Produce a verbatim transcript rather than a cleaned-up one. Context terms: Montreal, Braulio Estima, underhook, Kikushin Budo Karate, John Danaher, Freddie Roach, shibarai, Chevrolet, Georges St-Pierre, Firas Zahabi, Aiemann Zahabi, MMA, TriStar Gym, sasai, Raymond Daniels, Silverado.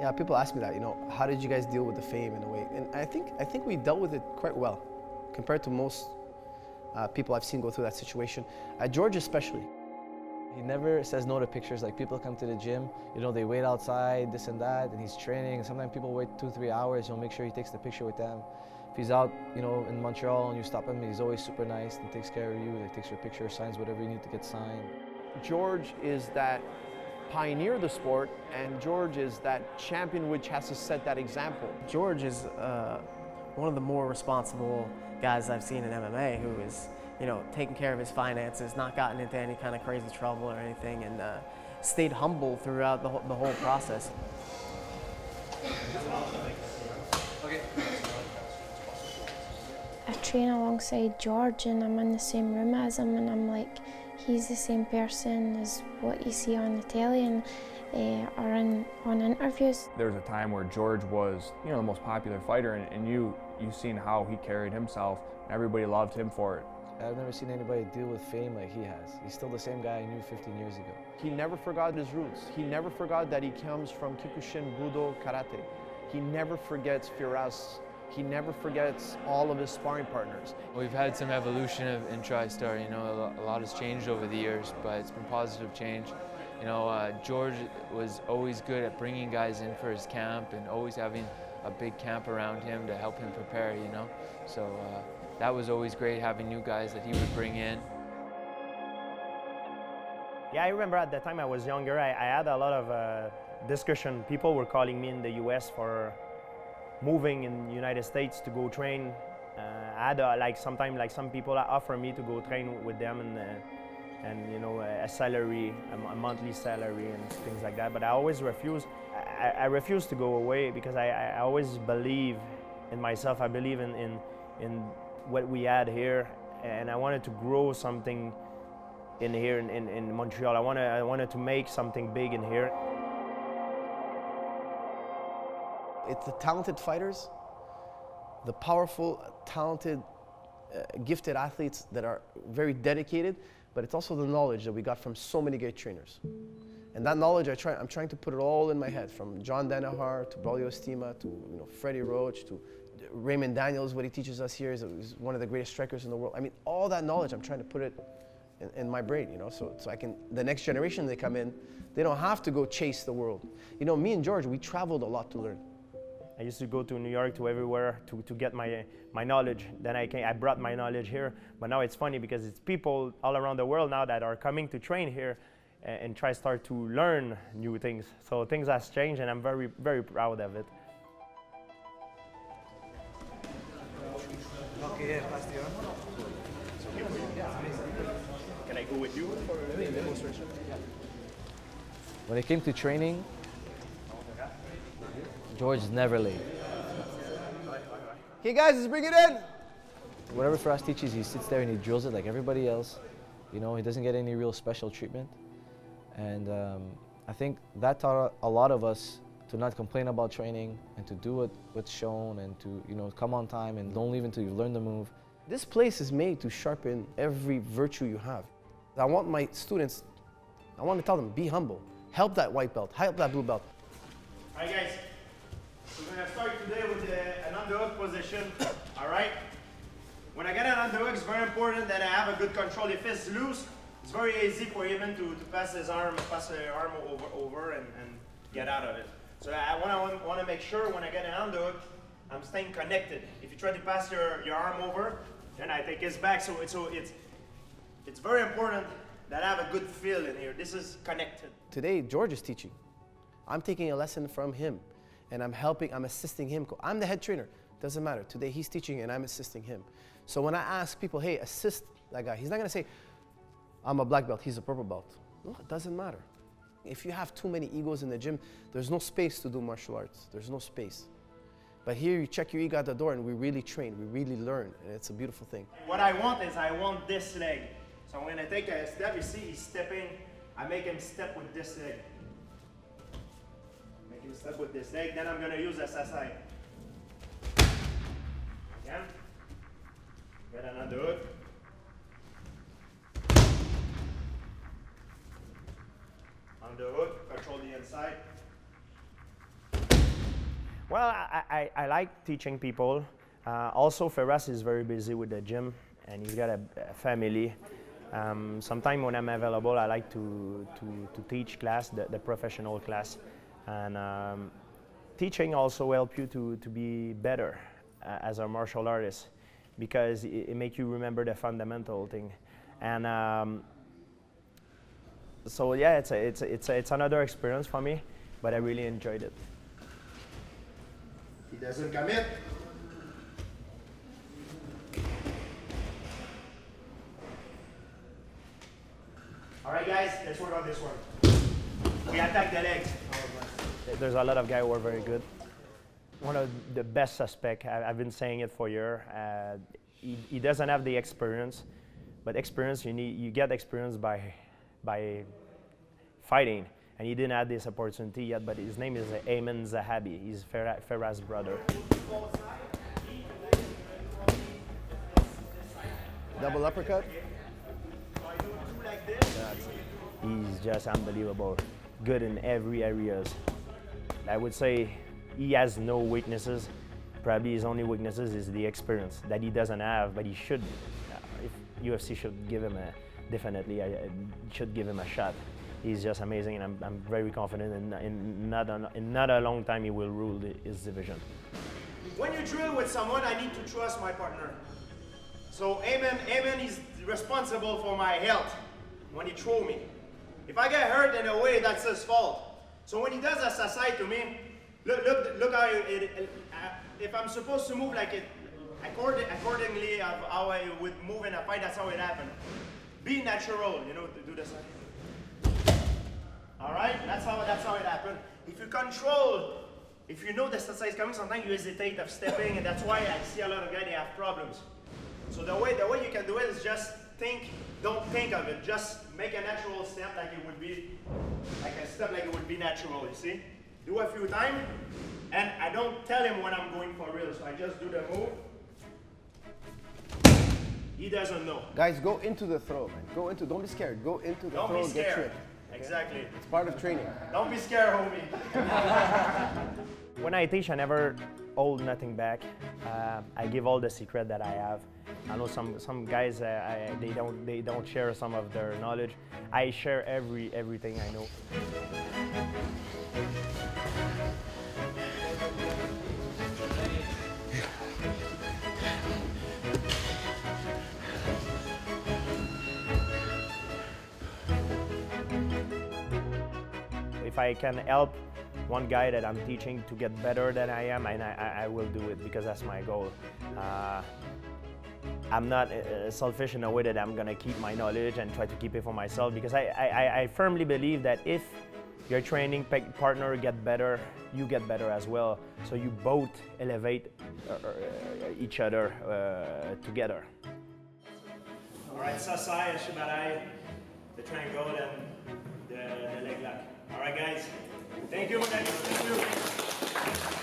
Yeah, people ask me that, you know, how did you guys deal with the fame in a way? And I think, I think we dealt with it quite well compared to most uh, people I've seen go through that situation. Uh, George especially. He never says no to pictures. Like, people come to the gym, you know, they wait outside, this and that, and he's training. And sometimes people wait two, three hours. He'll make sure he takes the picture with them. If he's out, you know, in Montreal and you stop him, he's always super nice and takes care of you. Like, takes your picture, signs whatever you need to get signed. George is that pioneer of the sport, and George is that champion which has to set that example. George is uh, one of the more responsible guys I've seen in M M A, who is, you know, taking care of his finances, not gotten into any kind of crazy trouble or anything, and uh, stayed humble throughout the whole, the whole process. I train alongside George, and I'm in the same room as him, and I'm like, he's the same person as what you see on the telly and uh, or in, on interviews. There was a time where George was, you know, the most popular fighter, and, and you you've seen how he carried himself, and everybody loved him for it. I've never seen anybody deal with fame like he has. He's still the same guy I knew fifteen years ago. He never forgot his roots. He never forgot that he comes from Kikushin Budo Karate. He never forgets Firas. He never forgets all of his sparring partners. We've had some evolution of, in TriStar, you know, a lot has changed over the years, but it's been positive change. You know, uh, George was always good at bringing guys in for his camp and always having a big camp around him to help him prepare, you know. So uh, that was always great, having new guys that he would bring in. Yeah, I remember at the time I was younger, I, I had a lot of uh, discussion. People were calling me in the U S for moving in the United States to go train. Uh, I had a, like sometimes like some people offer me to go train with them, and uh, and you know, a salary, a monthly salary and things like that. But I always refuse. I, I refuse to go away because I, I always believe in myself. I believe in, in in what we had here, and I wanted to grow something in here in, in, in Montreal. I wanted I wanted to make something big in here. It's the talented fighters, the powerful, talented, uh, gifted athletes that are very dedicated, but it's also the knowledge that we got from so many great trainers. And that knowledge, I try, I'm trying to put it all in my head, from John Danaher to Braulio Estima to, you know, Freddie Roach to Raymond Daniels. What he teaches us here is one of the greatest strikers in the world. I mean, all that knowledge, I'm trying to put it in, in my brain, you know, so, so I can, the next generation they come in, they don't have to go chase the world. You know, me and George, we traveled a lot to learn. I used to go to New York, to everywhere, to, to get my, my knowledge. Then I, came, I brought my knowledge here. But now it's funny because it's people all around the world now that are coming to train here and, and try to start to learn new things. So things have changed, and I'm very, very proud of it. Can I go with you for a demonstration? When it came to training, George is never late. Okay, guys, let's bring it in. Whatever Firas teaches, he sits there and he drills it like everybody else. You know, he doesn't get any real special treatment. And um, I think that taught a lot of us to not complain about training and to do what, what's shown, and to, you know, come on time and don't leave until you've learned the move. This place is made to sharpen every virtue you have. I want my students, I want to tell them, be humble. Help that white belt, help that blue belt. All right, guys. We're going to start today with uh, an underhook position, all right? When I get an underhook, it's very important that I have a good control. If it's loose, it's very easy for him to, to pass his arm, pass their arm over, over and, and get out of it. So I want to want to make sure when I get an underhook, I'm staying connected. If you try to pass your, your arm over, then I take his back. So, so it's, it's very important that I have a good feel in here. This is connected. Today, George is teaching. I'm taking a lesson from him. And I'm helping, I'm assisting him. I'm the head trainer, doesn't matter. Today he's teaching and I'm assisting him. So when I ask people, hey, assist that guy, he's not gonna say, I'm a black belt, he's a purple belt. No, it doesn't matter. If you have too many egos in the gym, there's no space to do martial arts. There's no space. But here you check your ego at the door and we really train, we really learn, and it's a beautiful thing. What I want is I want this leg. So I'm gonna take a step, you see he's stepping, I make him step with this leg. Step with this leg, then I'm going to use a sasai. Again. Get another hook. On the hook, control the inside. Well, I, I, I like teaching people. Uh, also, Firas is very busy with the gym, and he's got a, a family. Um, Sometimes when I'm available, I like to, to, to teach class, the, the professional class. And um, teaching also helps you to, to be better uh, as a martial artist, because it, it makes you remember the fundamental thing. And um, so, yeah, it's, a, it's, a, it's, a, it's another experience for me, but I really enjoyed it. He doesn't commit. All right, guys, let's work on this one. We attack the legs. There's a lot of guys who are very good. One of the best suspects, I've been saying it for a year, uh, he, he doesn't have the experience, but experience, you need, you get experience by, by fighting. And he didn't have this opportunity yet, but his name is Aiemann Zahabi. He's Firas' brother. Double uppercut. He's just unbelievable. Good in every area. I would say he has no weaknesses. Probably his only weaknesses is the experience that he doesn't have, but he should. If U F C should give him a, definitely, I should give him a shot. He's just amazing, and I'm, I'm very confident in, in, not a, in not a long time he will rule the, his division. When you drill with someone, I need to trust my partner. So Aiemann, Aiemann is responsible for my health when he throws me. If I get hurt in a way, that's his fault. So when he does a sasai to me, look, look, look how it, it, it, uh, if I'm supposed to move like it, according, accordingly of how I would move in a fight, that's how it happened. Be natural, you know, to do the same. All right, that's how, that's how it happened. If you control, if you know the sasai is coming, sometimes you hesitate of stepping, and that's why I see a lot of guys, they have problems. So the way, the way you can do it is just think, don't think of it, just make a natural step like it would be, like a step like it would be natural, you see? Do a few times, and I don't tell him when I'm going for real, so I just do the move. He doesn't know. Guys, go into the throw, man. Go into, don't be scared, go into the don't throw, be get tripped. Exactly. It's part of training. Don't be scared, homie. When I teach, I never hold nothing back. Uh, I give all the secret that I have. I know some some guys uh, I, they don't they don't share some of their knowledge. I share every everything I know. If I can help one guy that I'm teaching to get better than I am, and I, I will do it, because that's my goal. Uh, I'm not uh, selfish in a way that I'm gonna keep my knowledge and try to keep it for myself, because I, I, I firmly believe that if your training partner get better, you get better as well. So you both elevate uh, uh, each other uh, together. All right, sasai, shibarai, the triangle, and the, the leg lock. All right, guys. Thank you. Thank you.